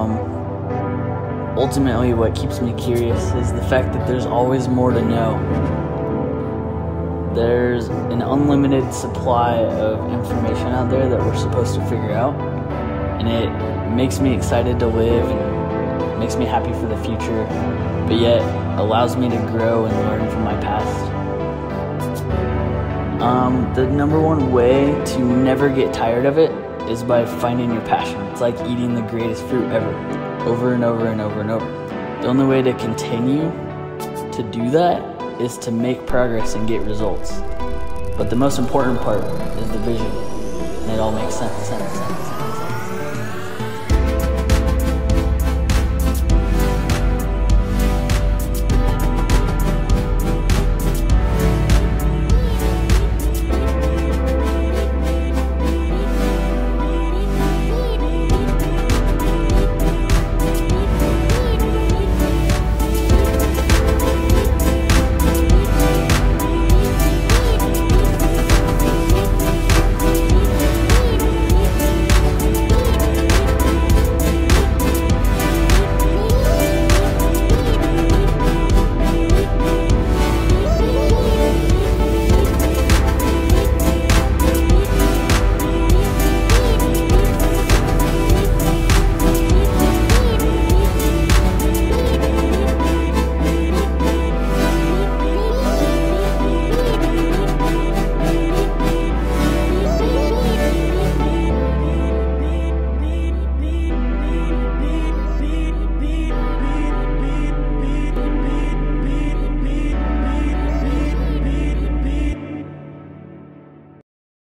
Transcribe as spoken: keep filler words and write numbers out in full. Um, ultimately, what keeps me curious is the fact that there's always more to know. There's an unlimited supply of information out there that we're supposed to figure out, and it makes me excited to live, and makes me happy for the future, but yet allows me to grow and learn from my past. Um, the number one way to never get tired of it is by finding your passion. It's like eating the greatest fruit ever, over and over and over and over. The only way to continue to do that is to make progress and get results. But the most important part is the vision, and it all makes sense, sense, sense.